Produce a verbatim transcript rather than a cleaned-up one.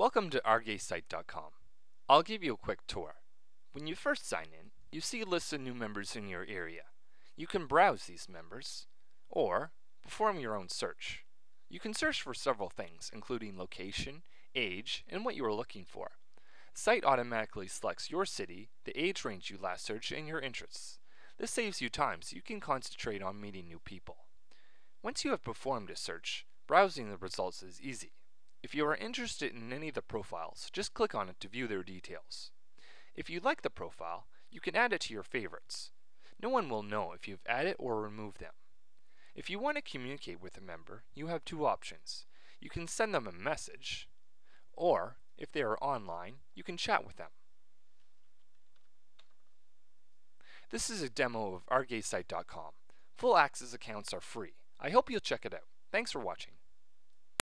Welcome to our gays site dot com. I'll give you a quick tour. When you first sign in, you see a list of new members in your area. You can browse these members, or perform your own search. You can search for several things, including location, age, and what you are looking for. The site automatically selects your city, the age range you last searched, and your interests. This saves you time so you can concentrate on meeting new people. Once you have performed a search, browsing the results is easy. If you are interested in any of the profiles, just click on it to view their details. If you like the profile, you can add it to your favorites. No one will know if you've added or removed them. If you want to communicate with a member, you have two options. You can send them a message, or if they are online, you can chat with them. This is a demo of our gays site dot com. Full access accounts are free. I hope you'll check it out. Thanks for watching.